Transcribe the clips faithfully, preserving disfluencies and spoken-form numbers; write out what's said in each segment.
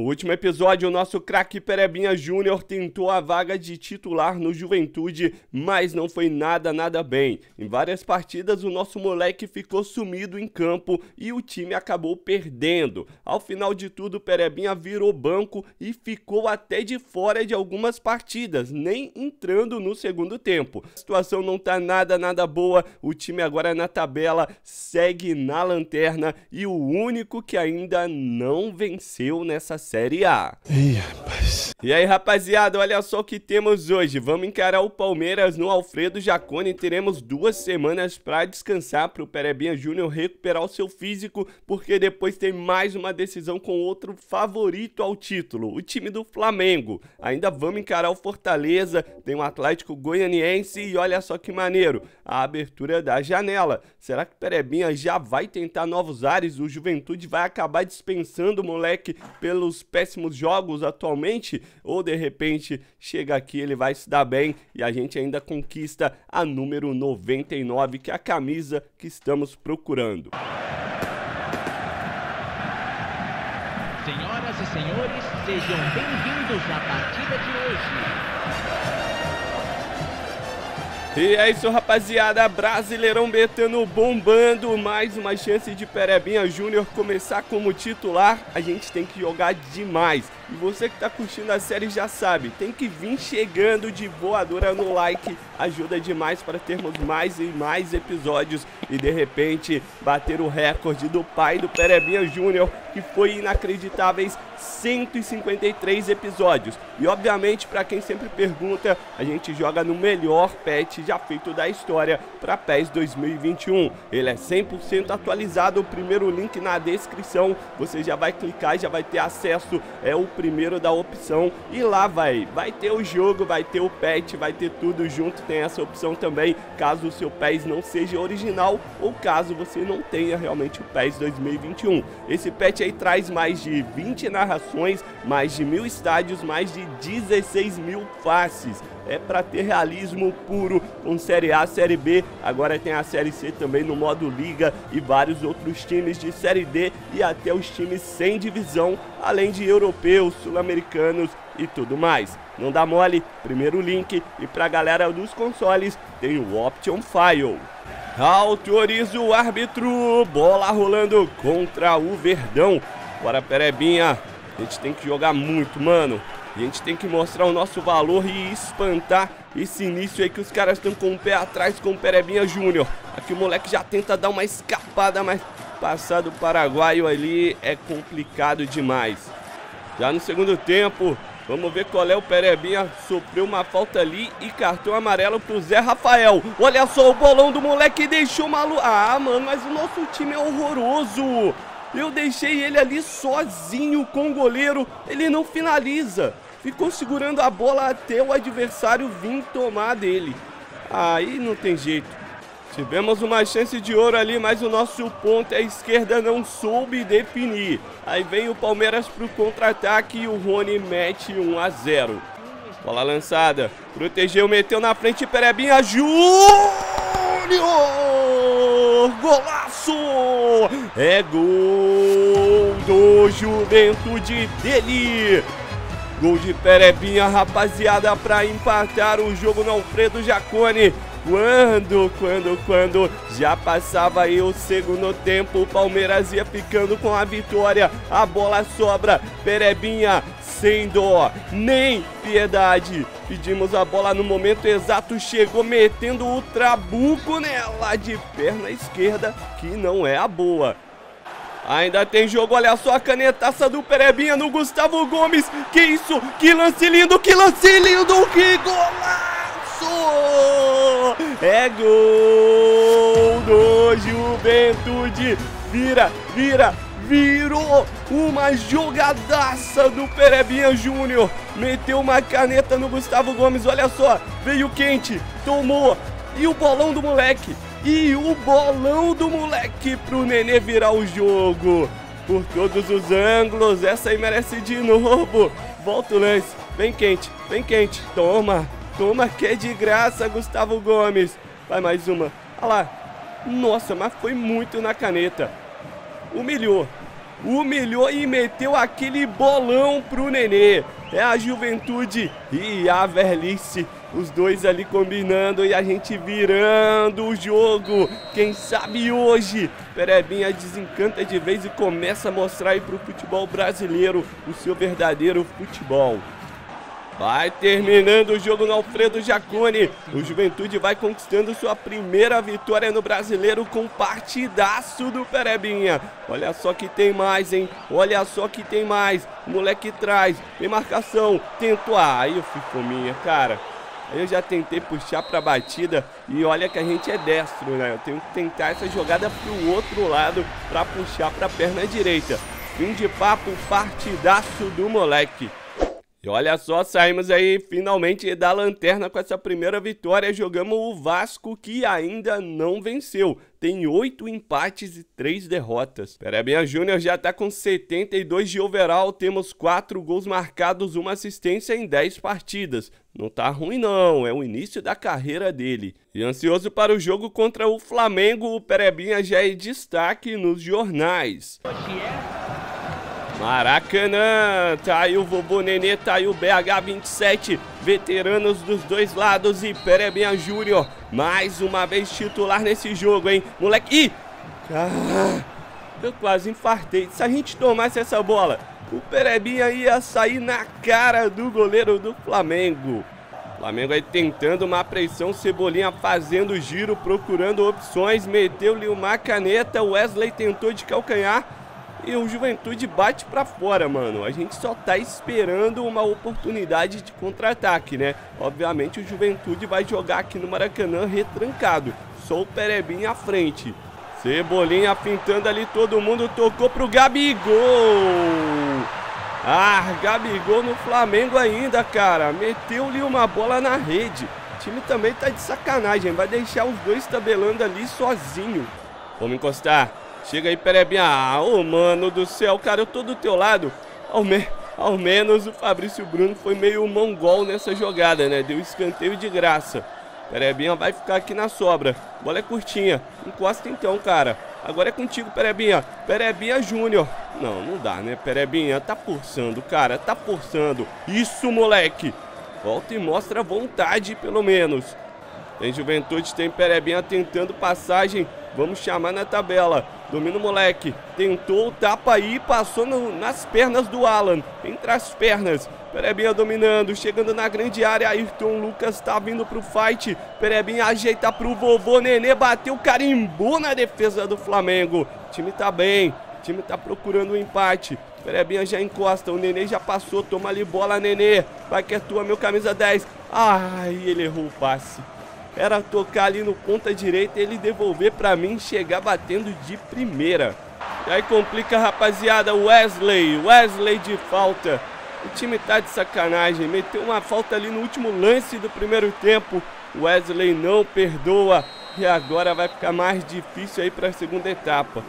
No último episódio, o nosso craque Perebinha Júnior tentou a vaga de titular no Juventude, mas não foi nada, nada bem. Em várias partidas, o nosso moleque ficou sumido em campo e o time acabou perdendo. Ao final de tudo, Perebinha virou banco e ficou até de fora de algumas partidas, nem entrando no segundo tempo. A situação não tá nada, nada boa, o time agora na tabela segue na lanterna e o único que ainda não venceu nessa Série A. Ih, rapaz. E aí, rapaziada, olha só o que temos hoje. Vamos encarar o Palmeiras no Alfredo Jaconi. Teremos duas semanas para descansar para o Perebinha Júnior recuperar o seu físico, porque depois tem mais uma decisão com outro favorito ao título, o time do Flamengo. Ainda vamos encarar o Fortaleza, tem o Atlético Goianiense e olha só que maneiro, a abertura da janela. Será que o Perebinha já vai tentar novos ares? O Juventude vai acabar dispensando o moleque pelo os péssimos jogos atualmente, ou de repente chega aqui, ele vai se dar bem e a gente ainda conquista a número noventa e nove, que é a camisa que estamos procurando. Senhoras e senhores, sejam bem-vindos à partida de hoje. E é isso, rapaziada, Brasileirão Betano bombando, mais uma chance de Perebinha Júnior começar como titular. A gente tem que jogar demais. E você que tá curtindo a série já sabe, tem que vir chegando de voadora no like, ajuda demais para termos mais e mais episódios e de repente bater o recorde do pai do Perebinha Júnior, que foi inacreditáveis cento e cinquenta e três episódios. E obviamente, para quem sempre pergunta, a gente joga no melhor patch já feito da história para PES dois mil e vinte e um. Ele é cem por cento atualizado, o primeiro link na descrição, você já vai clicar e já vai ter acesso, é o primeiro da opção, e lá vai vai ter o jogo, vai ter o patch, vai ter tudo junto, tem essa opção também caso o seu PES não seja original ou caso você não tenha realmente o PES dois mil e vinte e um. Esse patch aí traz mais de vinte narrativas, mais de mil estádios, mais de dezesseis mil faces. É para ter realismo puro com Série A, Série B, agora tem a Série C também no modo Liga e vários outros times de Série D e até os times sem divisão, além de europeus, sul-americanos e tudo mais. Não dá mole, primeiro link, e para a galera dos consoles tem o Option File. Autoriza o árbitro, bola rolando contra o Verdão. Bora, Perebinha, a gente tem que jogar muito, mano. A gente tem que mostrar o nosso valor e espantar esse início aí que os caras estão com o pé atrás com o Perebinha Júnior. Aqui o moleque já tenta dar uma escapada, mas passar do paraguaio ali é complicado demais. Já no segundo tempo, vamos ver qual é o Perebinha. Sofreu uma falta ali e cartão amarelo pro Zé Rafael. Olha só o bolão do moleque, deixou maluco. Ah, mano, mas o nosso time é horroroso. Eu deixei ele ali sozinho com o goleiro, ele não finaliza. Ficou segurando a bola até o adversário vir tomar dele. Aí não tem jeito. Tivemos uma chance de ouro ali, mas o nosso ponta à esquerda não soube definir. Aí vem o Palmeiras pro contra-ataque e o Rony mete um a zero. Bola lançada, protegeu, meteu na frente, Perebinha Júnior! Golaço! É gol do Juventude dele! Gol de Perebinha, rapaziada, para empatar o jogo no Alfredo Jaconi. Quando, quando, quando já passava aí o segundo tempo, o Palmeiras ia ficando com a vitória. A bola sobra, Perebinha sem dó nem piedade. Pedimos a bola no momento exato, chegou metendo o trabuco nela de perna esquerda, que não é a boa. Ainda tem jogo, olha só a canetaça do Perebinha no Gustavo Gomes. Que isso, que lance lindo, que lance lindo, que golaço! É gol do Juventude, vira, vira, virou uma jogadaça do Perebinha Júnior. Meteu uma caneta no Gustavo Gomes, olha só, veio quente, tomou, e o bolão do moleque, e o bolão do moleque pro Nenê virar o jogo. Por todos os ângulos, essa aí merece de novo. Volta o lance, bem quente, bem quente, toma. Toma que é de graça, Gustavo Gomes. Vai mais uma. Olha lá. Nossa, mas foi muito na caneta. Humilhou. humilhou e meteu aquele bolão pro Nenê. É a Juventude e a velhice, os dois ali combinando e a gente virando o jogo. Quem sabe hoje Perebinha desencanta de vez e começa a mostrar aí pro futebol brasileiro o seu verdadeiro futebol. Vai terminando o jogo no Alfredo Jaconi. O Juventude vai conquistando sua primeira vitória no Brasileiro com partidaço do Perebinha. Olha só que tem mais, hein? Olha só que tem mais. O moleque traz, tem marcação, tentou. Ah, aí eu fico minha, cara. Eu já tentei puxar pra batida e olha que a gente é destro, né? Eu tenho que tentar essa jogada pro outro lado pra puxar pra perna direita. Fim de papo, partidaço do moleque. E olha só, saímos aí finalmente da lanterna com essa primeira vitória. Jogamos o Vasco, que ainda não venceu. Tem oito empates e três derrotas. Perebinha Júnior já tá com setenta e dois de overall. Temos quatro gols marcados, uma assistência em dez partidas. Não tá ruim não, é o início da carreira dele. E ansioso para o jogo contra o Flamengo, o Perebinha já é destaque nos jornais. Maracanã, tá aí o vovô Nenê, tá aí o B H vinte e sete, veteranos dos dois lados e Perebinha Júnior, mais uma vez titular nesse jogo, hein, moleque, ih, ah, eu quase infartei, se a gente tomasse essa bola, o Perebinha ia sair na cara do goleiro do Flamengo. Flamengo aí tentando uma pressão, Cebolinha fazendo giro, procurando opções, meteu-lhe uma caneta, Wesley tentou de calcanhar, e o Juventude bate pra fora, mano. A gente só tá esperando uma oportunidade de contra-ataque, né? Obviamente o Juventude vai jogar aqui no Maracanã retrancado. Só o Perebinha à frente. Cebolinha pintando ali, todo mundo tocou pro Gabigol. Ah, Gabigol no Flamengo ainda, cara. Meteu-lhe uma bola na rede. O time também tá de sacanagem. Vai deixar os dois tabelando ali sozinho. Vamos encostar. Chega aí, Perebinha. Ah, oh, mano do céu, cara, eu tô do teu lado. Ao, me... Ao menos o Fabrício Bruno foi meio mongol nessa jogada, né? Deu escanteio de graça. Perebinha vai ficar aqui na sobra. Bola é curtinha. Encosta então, cara. Agora é contigo, Perebinha. Perebinha Júnior. Não, não dá, né, Perebinha? Tá forçando, cara. Tá forçando. Isso, moleque. Volta e mostra a vontade, pelo menos. Tem Juventude, tem Perebinha tentando passagem. Vamos chamar na tabela. Domina o moleque. Tentou o tapa aí. Passou no, nas pernas do Alan. Entre as pernas. Perebinha dominando. Chegando na grande área. Ayrton Lucas tá vindo pro fight. Perebinha ajeita pro vovô Nenê. Bateu, carimbou na defesa do Flamengo. O time tá bem. O time tá procurando o empate. Perebinha já encosta. O Nenê já passou. Toma ali bola, Nenê. Vai que é tua, meu camisa dez. Ai, ele errou o passe. Era tocar ali no ponta direita, ele devolver pra mim, chegar batendo de primeira. E aí complica, rapaziada, Wesley, Wesley de falta. O time tá de sacanagem, meteu uma falta ali no último lance do primeiro tempo. Wesley não perdoa e agora vai ficar mais difícil aí pra segunda etapa.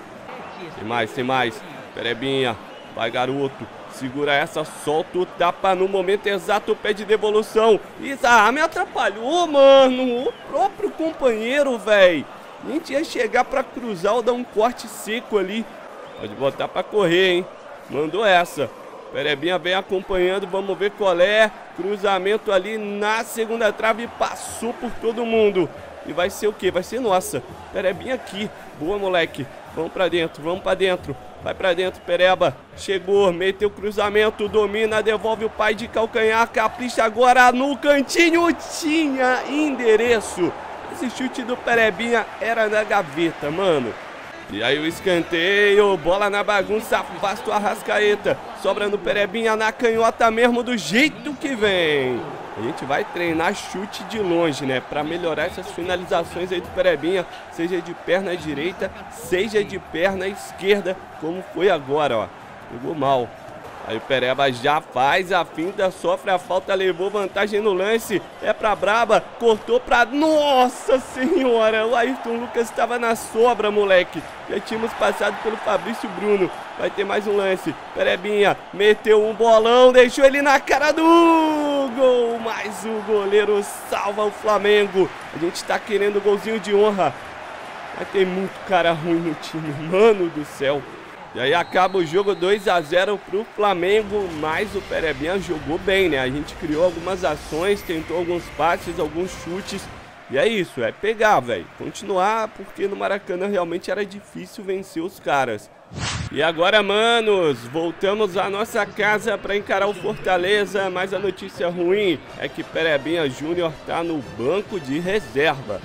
Tem mais, tem mais. Perebinha, vai garoto. Segura essa, solta o tapa no momento exato, pede devolução. Isso, ah, me atrapalhou, mano. O próprio companheiro, velho. A gente ia chegar pra cruzar ou dar um corte seco ali. Pode botar pra correr, hein. Mandou essa. Perebinha vem acompanhando, vamos ver qual é. Cruzamento ali na segunda trave, passou por todo mundo. E vai ser o quê? Vai ser nossa. Perebinha aqui. Boa, moleque. Vamos pra dentro, vamos pra dentro. Vai pra dentro, Pereba. Chegou, meteu o cruzamento, domina, devolve o pai de calcanhar. Capricha agora no cantinho. Tinha endereço. Esse chute do Perebinha era na gaveta, mano. E aí o escanteio, bola na bagunça, afasta o Arrascaeta. Sobra no Perebinha, na canhota mesmo, do jeito que vem. A gente vai treinar chute de longe, né? Pra melhorar essas finalizações aí do Perebinha, seja de perna direita, seja de perna esquerda, como foi agora, ó. Pegou mal. Aí o Pereba já faz a finta, sofre a falta, levou vantagem no lance. É pra braba, cortou pra... Nossa senhora! O Ayrton Lucas estava na sobra, moleque. Já tínhamos passado pelo Fabrício Bruno. Vai ter mais um lance. Perebinha meteu um bolão, deixou ele na cara do... Gol, mas o goleiro salva o Flamengo. A gente tá querendo golzinho de honra. Mas tem muito cara ruim no time, mano do céu. E aí acaba o jogo dois a zero pro Flamengo, mas o Perebinha jogou bem, né? A gente criou algumas ações, tentou alguns passes, alguns chutes. E é isso, é pegar, velho. Continuar, porque no Maracanã realmente era difícil vencer os caras. E agora, manos, voltamos à nossa casa para encarar o Fortaleza, mas a notícia ruim é que Perebinha Júnior tá no banco de reserva.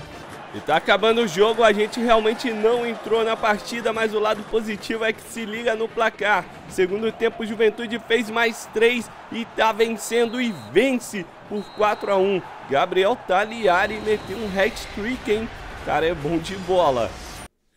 E tá acabando o jogo, a gente realmente não entrou na partida, mas o lado positivo é que se liga no placar. Segundo tempo, Juventude fez mais três e tá vencendo e vence por quatro a um. Gabriel Tagliari meteu um hat-trick, hein? Cara, é bom de bola.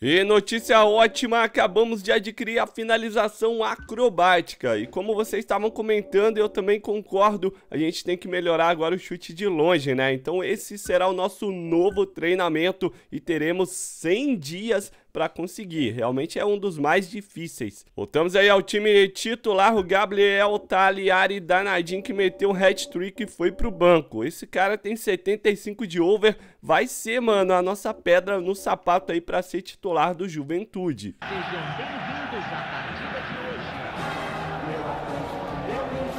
E notícia ótima, acabamos de adquirir a finalização acrobática. E como vocês estavam comentando, eu também concordo, a gente tem que melhorar agora o chute de longe, né? Então esse será o nosso novo treinamento e teremos cem dias para conseguir. Realmente é um dos mais difíceis. Voltamos aí ao time titular, o Gabriel Tagliari danadinho que meteu um hat-trick e foi pro banco. Esse cara tem setenta e cinco de over, vai ser, mano, a nossa pedra no sapato aí para ser titular do Juventude. Sejam bem-vindos à partida de hoje.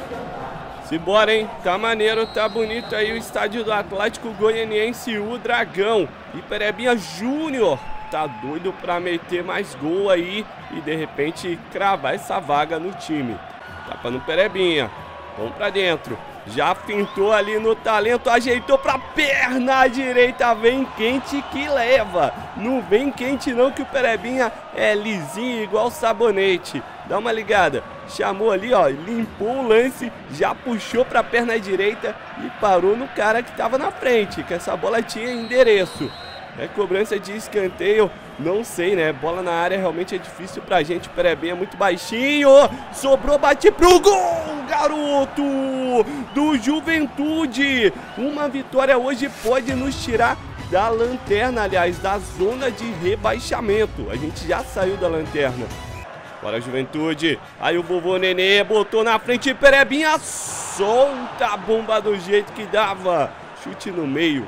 Simbora, hein? Tá maneiro, tá bonito aí o estádio do Atlético Goianiense, o Dragão. E Perebinha Júnior tá doido pra meter mais gol aí e de repente cravar essa vaga no time. Tapa no Perebinha, vamos pra dentro. Já pintou ali no talento, ajeitou pra perna direita, vem quente que leva. Não vem quente não, que o Perebinha é lisinho igual sabonete. Dá uma ligada, chamou ali, ó, limpou o lance, já puxou pra perna direita e parou no cara que tava na frente, que essa bola tinha endereço. É cobrança de escanteio, não sei, né? Bola na área realmente é difícil pra gente. O Perebinha é muito baixinho. Sobrou, bate pro gol, garoto! Do Juventude! Uma vitória hoje pode nos tirar da lanterna, aliás, da zona de rebaixamento. A gente já saiu da lanterna. Bora, Juventude. Aí o vovô Nenê botou na frente. Perebinha solta a bomba do jeito que dava. Chute no meio.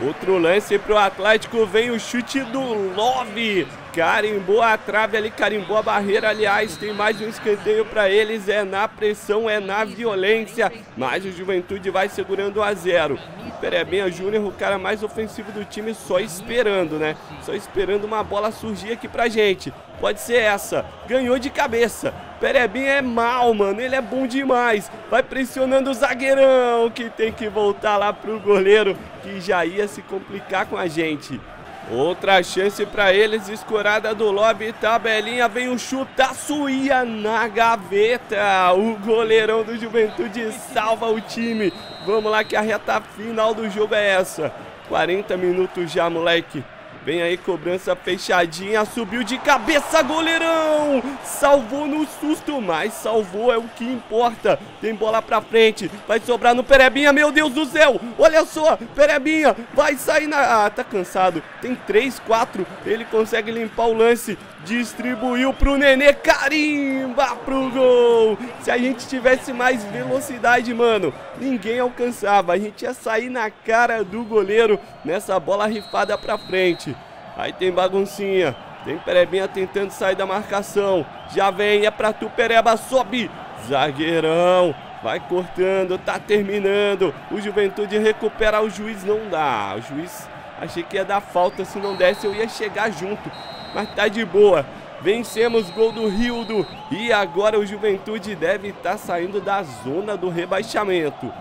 Outro lance pro Atlético, vem o chute do Love, carimbou a trave ali, carimbou a barreira, aliás, tem mais um escanteio pra eles, é na pressão, é na violência, mas o Juventude vai segurando a zero. E Perebinha Júnior, o cara mais ofensivo do time, só esperando, né? Só esperando uma bola surgir aqui pra gente, pode ser essa, ganhou de cabeça. Perebinha é mal, mano, ele é bom demais. Vai pressionando o zagueirão, que tem que voltar lá pro goleiro, que já ia se complicar com a gente. Outra chance pra eles, escorada do Lobby, tabelinha, vem o chutaço, ia na gaveta. O goleirão do Juventude salva o time. Vamos lá que a reta final do jogo é essa. quarenta minutos já, moleque. Vem aí, cobrança fechadinha, subiu de cabeça, goleirão! Salvou no susto, mas salvou é o que importa. Tem bola pra frente, vai sobrar no Perebinha, meu Deus do céu! Olha só, Perebinha vai sair na... Ah, tá cansado, tem três, quatro, ele consegue limpar o lance, distribuiu pro Nenê, carimba pro gol! Se a gente tivesse mais velocidade, mano, ninguém alcançava, a gente ia sair na cara do goleiro nessa bola rifada pra frente. Aí tem baguncinha, tem Perebinha tentando sair da marcação, já vem, é pra tu, Pereba, sobe, zagueirão, vai cortando, tá terminando, o Juventude recupera, o juiz não dá, o juiz, achei que ia dar falta, se não desse eu ia chegar junto, mas tá de boa, vencemos, gol do Rildo, e agora o Juventude deve estar saindo da zona do rebaixamento.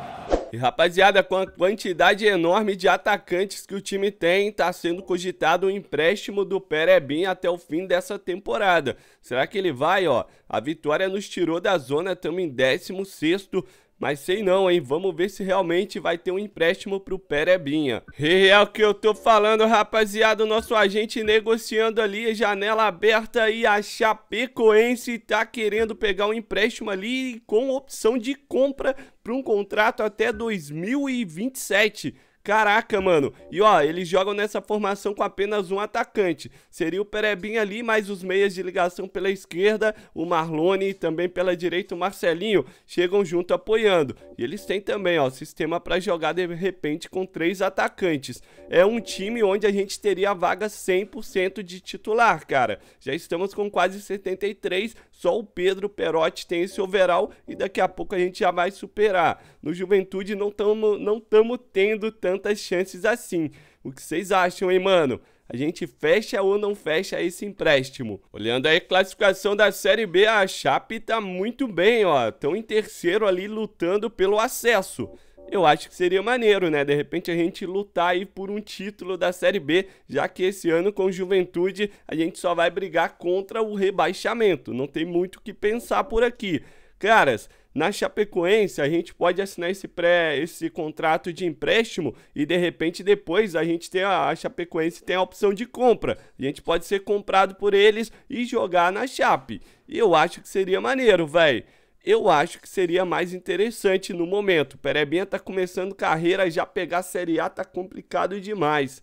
E rapaziada, com a quantidade enorme de atacantes que o time tem, tá sendo cogitado o empréstimo do Perebinha até o fim dessa temporada. Será que ele vai, ó? A vitória nos tirou da zona, estamos em décimo sexto, mas sei não, hein? Vamos ver se realmente vai ter um empréstimo pro Perebinha. E é o que eu tô falando, rapaziada, o nosso agente negociando ali, janela aberta, e a Chapecoense tá querendo pegar um empréstimo ali com opção de compra para um contrato até dois mil e vinte e sete. Caraca, mano. E ó, eles jogam nessa formação com apenas um atacante. Seria o Perebinha ali, mais os meias de ligação pela esquerda, o Marlone e também pela direita o Marcelinho. Chegam junto apoiando. E eles têm também, ó, sistema pra jogar de repente com três atacantes. É um time onde a gente teria a vaga cem por cento de titular, cara. Já estamos com quase setenta e três, só o Pedro Perotti tem esse overall e daqui a pouco a gente já vai superar. No Juventude não estamos não tamo tendo tantas chances assim. O que vocês acham, hein, mano? A gente fecha ou não fecha esse empréstimo? Olhando aí a classificação da Série B, a Chape tá muito bem, ó. Estão em terceiro ali lutando pelo acesso. Eu acho que seria maneiro, né? De repente a gente lutar aí por um título da Série B, já que esse ano com Juventude a gente só vai brigar contra o rebaixamento. Não tem muito o que pensar por aqui. Caras, na Chapecoense a gente pode assinar esse, pré, esse contrato de empréstimo e de repente depois a gente tem a, a Chapecoense tem a opção de compra. A gente pode ser comprado por eles e jogar na Chape. E eu acho que seria maneiro, velho. Eu acho que seria mais interessante no momento. O Perebinha tá começando carreira, já pegar a Série A tá complicado demais.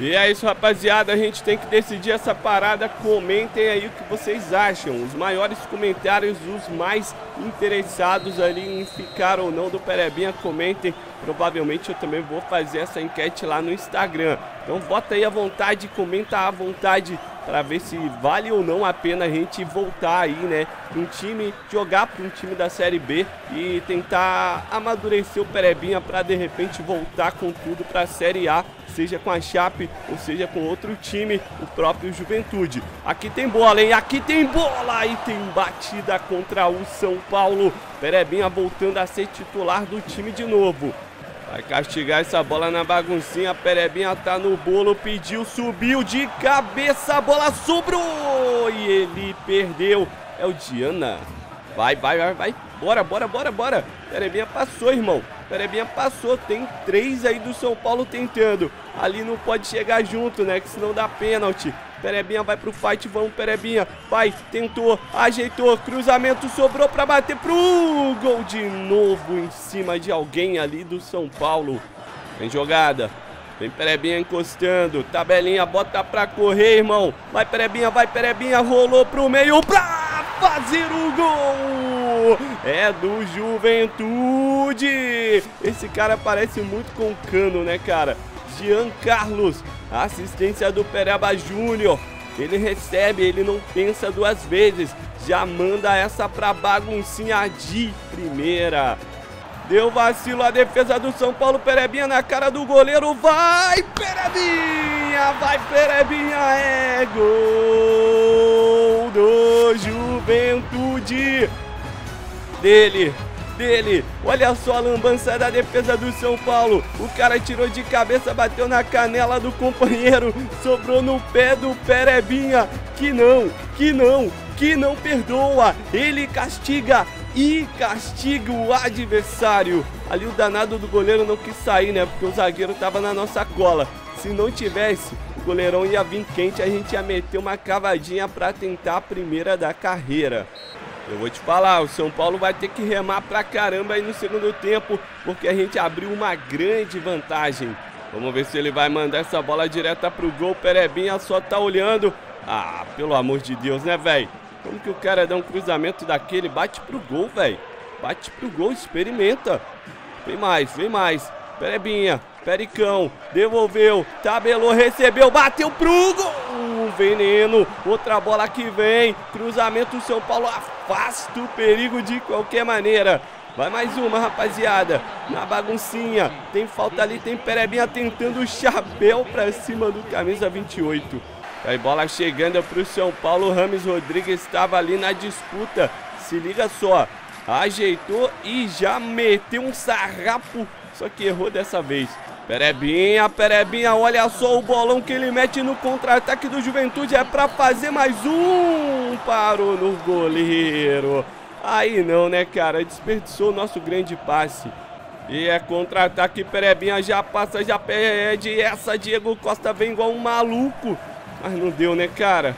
E é isso, rapaziada, a gente tem que decidir essa parada. Comentem aí o que vocês acham. Os maiores comentários, os mais interessados ali em ficar ou não do Perebinha, comentem. Provavelmente eu também vou fazer essa enquete lá no Instagram. Então vota aí à vontade, comenta à vontade para ver se vale ou não a pena a gente voltar aí, né? Um time, jogar para um time da Série B e tentar amadurecer o Perebinha para de repente voltar com tudo para a Série A, seja com a Chape ou seja com outro time, o próprio Juventude. Aqui tem bola, hein? Aqui tem bola! E tem batida contra o São Paulo. Perebinha voltando a ser titular do time de novo. Vai castigar essa bola na baguncinha. Perebinha tá no bolo, pediu, subiu de cabeça, a bola sobrou e ele perdeu. É o Diana. Vai, vai, vai, vai. Bora, bora, bora, bora. Perebinha passou, irmão. Perebinha passou. Tem três aí do São Paulo tentando. Ali não pode chegar junto, né? Que senão dá pênalti. Perebinha vai pro fight, vamos Perebinha, vai, tentou, ajeitou, cruzamento, sobrou pra bater pro gol de novo em cima de alguém ali do São Paulo. Vem jogada, vem Perebinha encostando, tabelinha, bota pra correr, irmão, vai Perebinha, vai Perebinha, rolou pro meio pra fazer o gol, é do Juventude. Esse cara parece muito com o Cano, né, cara? Jean Carlos, assistência do Perebinha Júnior, ele recebe, ele não pensa duas vezes, já manda essa pra baguncinha de primeira. Deu vacilo a defesa do São Paulo, Perebinha na cara do goleiro, vai Perebinha, vai Perebinha, é gol do Juventude, dele. Dele, olha só a lambança da defesa do São Paulo, o cara tirou de cabeça, bateu na canela do companheiro, sobrou no pé do Perebinha, que não, que não, que não perdoa, ele castiga e castiga o adversário. Ali o danado do goleiro não quis sair, né, porque o zagueiro tava na nossa cola, se não tivesse, o goleirão ia vir quente, a gente ia meter uma cavadinha pra tentar a primeira da carreira. Eu vou te falar, o São Paulo vai ter que remar pra caramba aí no segundo tempo, porque a gente abriu uma grande vantagem. Vamos ver se ele vai mandar essa bola direta pro gol. Perebinha só tá olhando. Ah, pelo amor de Deus, né, velho? Como que o cara dá um cruzamento daquele? Bate pro gol, velho. Bate pro gol, experimenta. Vem mais, vem mais. Perebinha, Pericão, devolveu, tabelou, recebeu, bateu pro gol. Veneno, outra bola que vem, cruzamento, o São Paulo afasta o perigo de qualquer maneira. Vai mais uma, rapaziada, na baguncinha, tem falta ali, tem Perebinha tentando o chapéu pra cima do camisa vinte e oito. Aí bola chegando pro São Paulo, Rames Rodrigues estava ali na disputa, se liga só, ajeitou e já meteu um sarrapo, só que errou dessa vez. Perebinha, Perebinha, olha só o bolão que ele mete no contra-ataque do Juventude, é pra fazer mais um, parou no goleiro, aí não, né, cara, desperdiçou o nosso grande passe, e é contra-ataque, Perebinha já passa, já perde, essa Diego Costa vem igual um maluco, mas não deu, né, cara,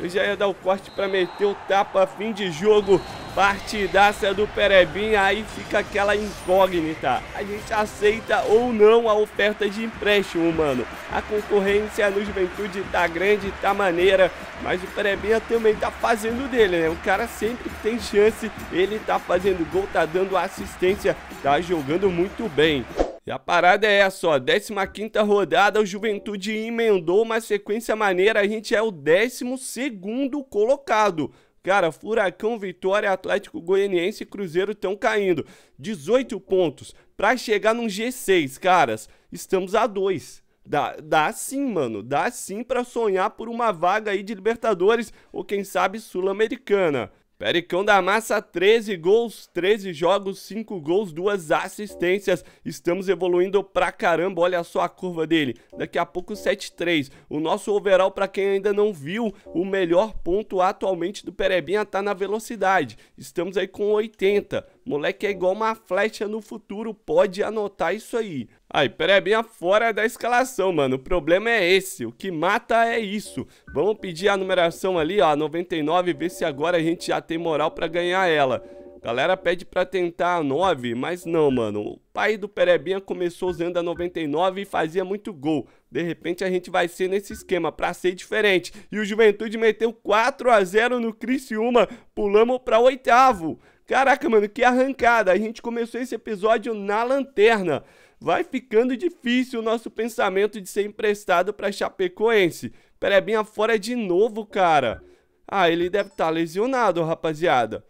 eu já ia dar o corte pra meter o tapa, fim de jogo, Partidaça do Perebinha, aí fica aquela incógnita. A gente aceita ou não a oferta de empréstimo, mano. A concorrência no Juventude tá grande, tá maneira, mas o Perebinha também tá fazendo dele, né? O cara sempre que tem chance, ele tá fazendo gol, tá dando assistência, tá jogando muito bem. E a parada é essa, ó, décima quinta rodada, o Juventude emendou uma sequência maneira, a gente é o décimo segundo colocado. Cara, Furacão, Vitória, Atlético Goianiense e Cruzeiro estão caindo. dezoito pontos para chegar num G seis, caras. Estamos a dois. Dá, dá sim, mano. Dá sim para sonhar por uma vaga aí de Libertadores ou quem sabe Sul-Americana. Pericão da Massa, treze gols, treze jogos, cinco gols, duas assistências. Estamos evoluindo pra caramba, olha só a curva dele. Daqui a pouco sete três. O nosso overall, pra quem ainda não viu, o melhor ponto atualmente do Perebinha tá na velocidade. Estamos aí com oitenta. Moleque é igual uma flecha no futuro, pode anotar isso aí. Aí, Perebinha fora da escalação, mano. O problema é esse, o que mata é isso. Vamos pedir a numeração ali, ó, noventa e nove, ver se agora a gente já tem moral pra ganhar ela. Galera pede pra tentar a nove, mas não, mano. O pai do Perebinha começou usando a noventa e nove e fazia muito gol. De repente a gente vai ser nesse esquema, pra ser diferente. E o Juventude meteu quatro a zero no Criciúma, pulamos pra oitavo. Caraca, mano, que arrancada. A gente começou esse episódio na lanterna. Vai ficando difícil o nosso pensamento de ser emprestado pra Chapecoense. Perebinha fora de novo, cara. Ah, ele deve estar lesionado, rapaziada.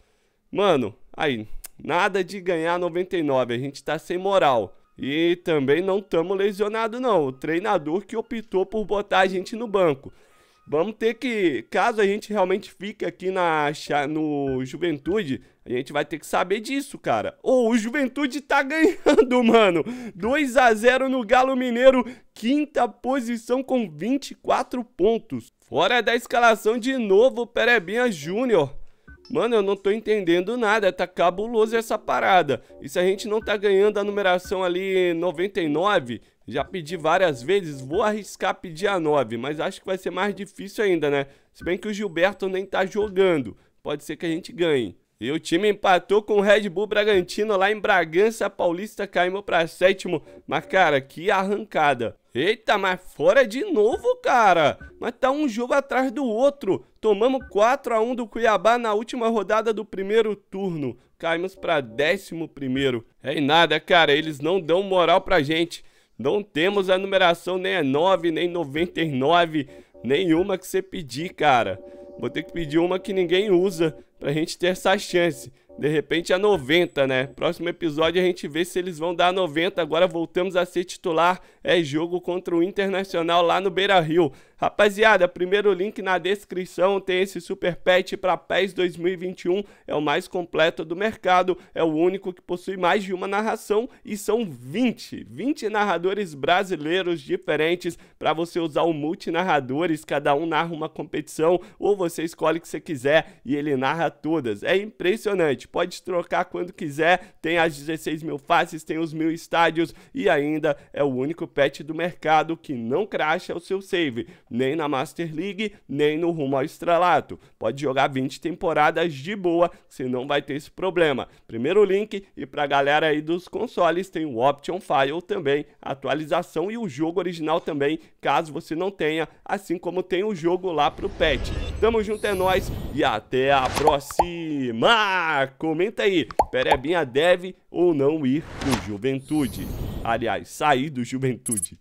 Mano, aí, nada de ganhar noventa e nove, a gente tá sem moral. E também não tamo lesionado não, o treinador que optou por botar a gente no banco. Vamos ter que, caso a gente realmente fique aqui na, no Juventude, a gente vai ter que saber disso, cara. Ô, oh, o Juventude tá ganhando, mano. dois a zero no Galo Mineiro, quinta posição com vinte e quatro pontos. Fora da escalação de novo o Perebinha Júnior. Mano, eu não tô entendendo nada, tá cabuloso essa parada. E se a gente não tá ganhando a numeração ali noventa e nove, já pedi várias vezes, vou arriscar pedir a nove, mas acho que vai ser mais difícil ainda, né? Se bem que o Gilberto nem tá jogando, pode ser que a gente ganhe. E o time empatou com o Red Bull Bragantino lá em Bragança Paulista, caímos pra sétimo, mas cara, que arrancada. Eita, mas fora de novo, cara. Mas tá um jogo atrás do outro. Tomamos quatro a um do Cuiabá na última rodada do primeiro turno. Caímos pra décimo primeiro. É nada, cara, eles não dão moral pra gente. Não temos a numeração nem a nove, nem noventa e nove, nenhuma que você pedir, cara. Vou ter que pedir uma que ninguém usa pra gente ter essa chance. De repente a noventa, né? Próximo episódio a gente vê se eles vão dar a noventa. Agora voltamos a ser titular. É jogo contra o Internacional lá no Beira-Rio. Rapaziada, primeiro link na descrição. Tem esse super patch para PES dois mil e vinte e um. É o mais completo do mercado. É o único que possui mais de uma narração. E são vinte. vinte narradores brasileiros diferentes para você usar o multinarradores. Cada um narra uma competição. Ou você escolhe o que você quiser e ele narra todas. É impressionante. Pode trocar quando quiser, tem as dezesseis mil faces, tem os mil estádios e ainda é o único patch do mercado que não crasha o seu save, nem na Master League, nem no rumo ao estrelato. Pode jogar vinte temporadas de boa, você não vai ter esse problema. Primeiro link, e pra galera aí dos consoles tem o Option File também, atualização e o jogo original também, caso você não tenha, assim como tem o jogo lá pro patch. Tamo junto, é nóis e até a próxima! Comenta aí, Perebinha deve ou não ir do Juventude? Aliás, sair do Juventude.